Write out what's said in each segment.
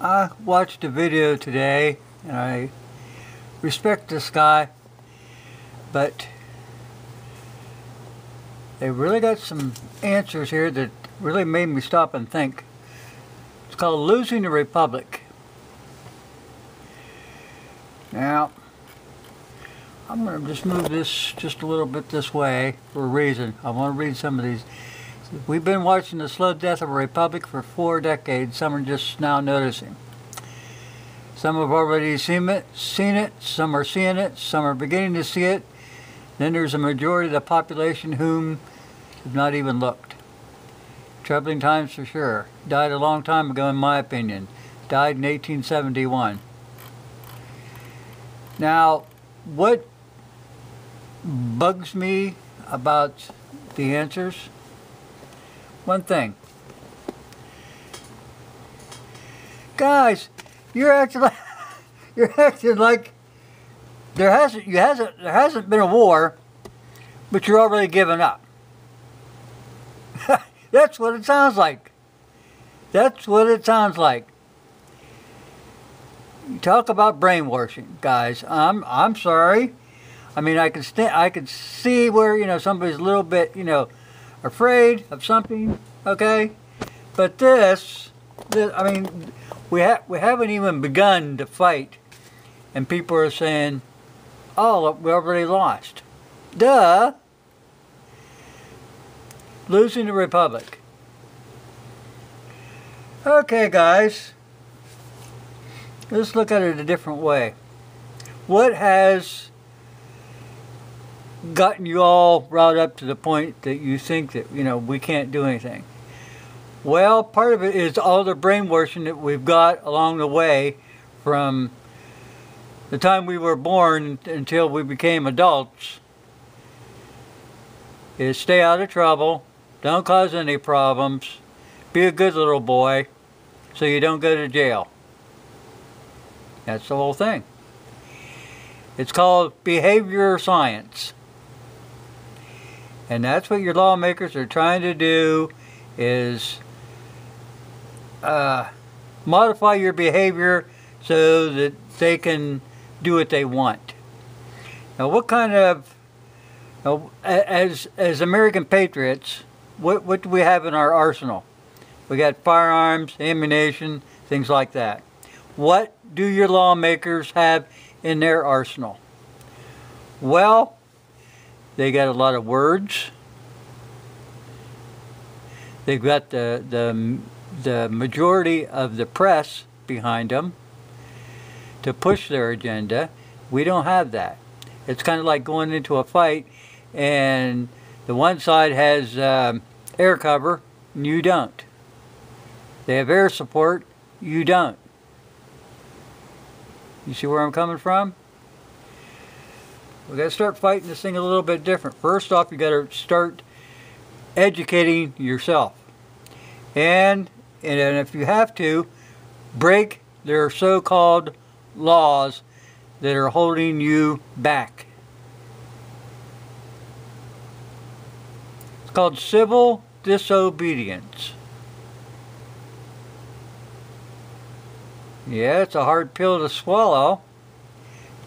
I watched a video today, and I respect this guy, but they really got some answers here that really made me stop and think. It's called Losing the Republic. Now, I'm going to just move this just a little bit this way for a reason. I want to read some of these. We've been watching the slow death of a republic for 4 decades. Some are just now noticing. Some have already seen it, some are seeing it, some are beginning to see it. Then there's a majority of the population whom have not even looked. Troubling times for sure. Died a long time ago, in my opinion. Died in 1871. Now, what bugs me about the answers? One thing. Guys, you're acting like there hasn't been a war, but you're already giving up. That's what it sounds like. That's what it sounds like. You talk about brainwashing, guys. I'm sorry. I mean, I could see where, you know, somebody's a little bit, you know, afraid of something, okay? But this I mean, we haven't even begun to fight, and people are saying, "Oh, we already lost." Duh. Losing the Republic. Okay, guys. Let's look at it a different way. What has gotten you all riled up to the point that you think that, you know, we can't do anything? Well, part of it is all the brainwashing that we've got along the way from the time we were born until we became adults is stay out of trouble, don't cause any problems, be a good little boy so you don't go to jail. That's the whole thing. It's called behavioral science. And that's what your lawmakers are trying to do, is modify your behavior so that they can do what they want. Now, what kind of, as American patriots, what do we have in our arsenal? We got firearms, ammunition, things like that. What do your lawmakers have in their arsenal? Well, they got a lot of words. They've got the majority of the press behind them to push their agenda. We don't have that. It's kind of like going into a fight and the one side has air cover and you don't. They have air support, you don't. You see where I'm coming from? We got to start fighting this thing a little bit different. First off, you got to start educating yourself. And if you have to, break their so-called laws that are holding you back. It's called civil disobedience. Yeah, it's a hard pill to swallow.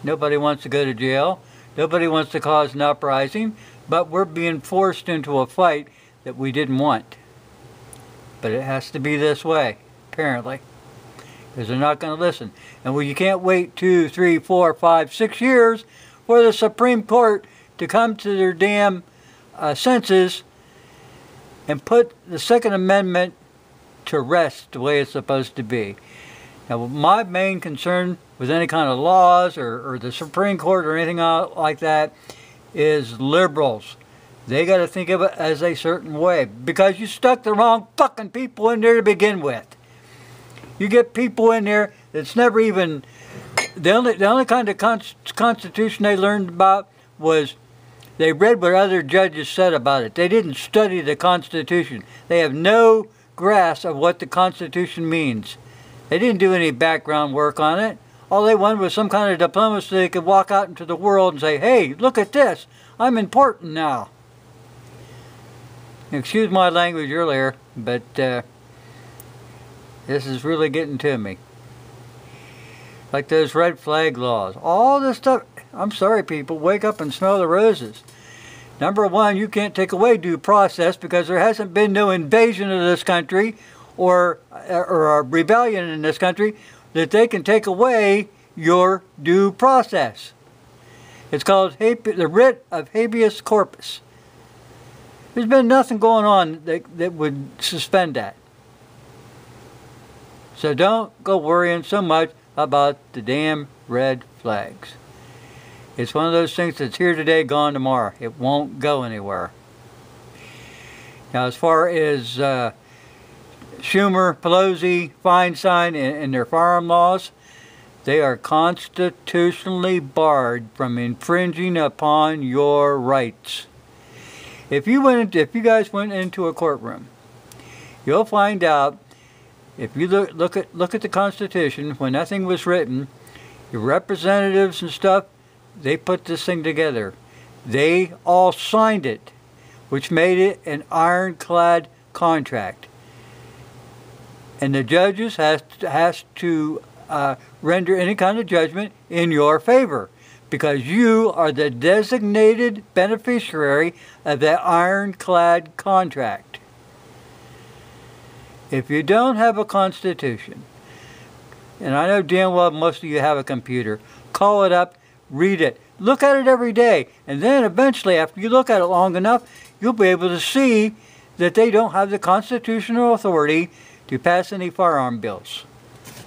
Nobody wants to go to jail. Nobody wants to cause an uprising. But we're being forced into a fight that we didn't want. But it has to be this way, apparently. Because they're not going to listen. And well, you can't wait 2, 3, 4, 5, 6 years for the Supreme Court to come to their damn senses and put the Second Amendment to rest the way it's supposed to be. Now, my main concern with any kind of laws or the Supreme Court or anything like that is liberals. They got to think of it as a certain way because you stuck the wrong fucking people in there to begin with. You get people in there that's never even... The only kind of constitution they learned about was they read what other judges said about it. They didn't study the Constitution. They have no grasp of what the Constitution means. They didn't do any background work on it. All they wanted was some kind of diploma so they could walk out into the world and say, "Hey, look at this. I'm important now." Excuse my language earlier, but this is really getting to me. like those red flag laws, all this stuff. I'm sorry, people, wake up and smell the roses. Number one, you can't take away due process because there hasn't been no invasion of this country or a rebellion in this country that they can take away your due process. It's called the writ of habeas corpus. There's been nothing going on that would suspend that. So don't go worrying so much about the damn red flags. It's one of those things that's here today, gone tomorrow. It won't go anywhere. Now, as far as Schumer, Pelosi, Feinstein, and their firearm laws, they are constitutionally barred from infringing upon your rights. If you guys went into a courtroom, you'll find out, if you look at the Constitution, when nothing was written, your representatives and stuff, they put this thing together. They all signed it, which made it an ironclad contract. And the judges has to render any kind of judgment in your favor, because you are the designated beneficiary of that ironclad contract. If you don't have a constitution, and I know damn well most of you have a computer, call it up, read it, look at it every day, and then eventually after you look at it long enough, you'll be able to see that they don't have the constitutional authority to pass any firearm bills.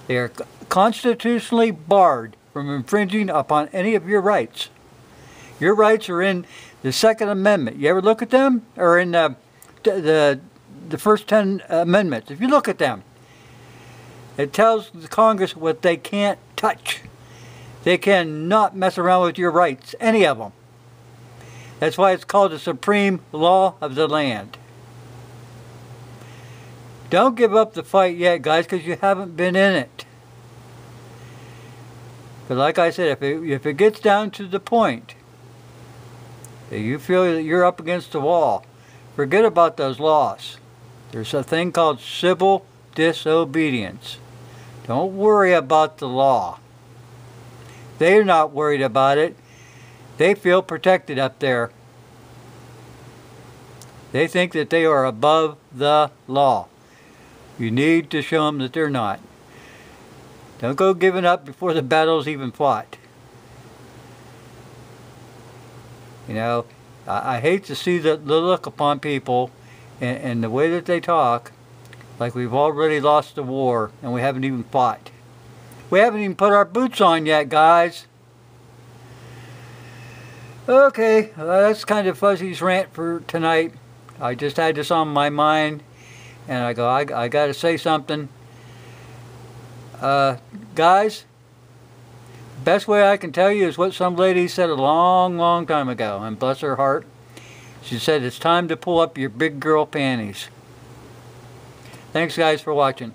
They are constitutionally barred from infringing upon any of your rights. Your rights are in the Second Amendment. You ever look at them? Or in the first 10 amendments. If you look at them, it tells the Congress what they can't touch. They cannot mess around with your rights, any of them. That's why it's called the supreme law of the land. Don't give up the fight yet, guys, because you haven't been in it. But like I said, if it gets down to the point that you feel that you're up against the wall, forget about those laws. There's a thing called civil disobedience. Don't worry about the law. They're not worried about it. They feel protected up there. They think that they are above the law. You need to show them that they're not. Don't go giving up before the battle's even fought. You know, I hate to see the look upon people and the way that they talk, like we've already lost the war and we haven't even fought. We haven't even put our boots on yet, guys. Okay, well, that's kind of Fuzzy's rant for tonight. I just had this on my mind, and I got to say something. Guys, best way I can tell you is what some lady said a long, long time ago, and bless her heart, she said, it's time to pull up your big girl panties. Thanks, guys, for watching.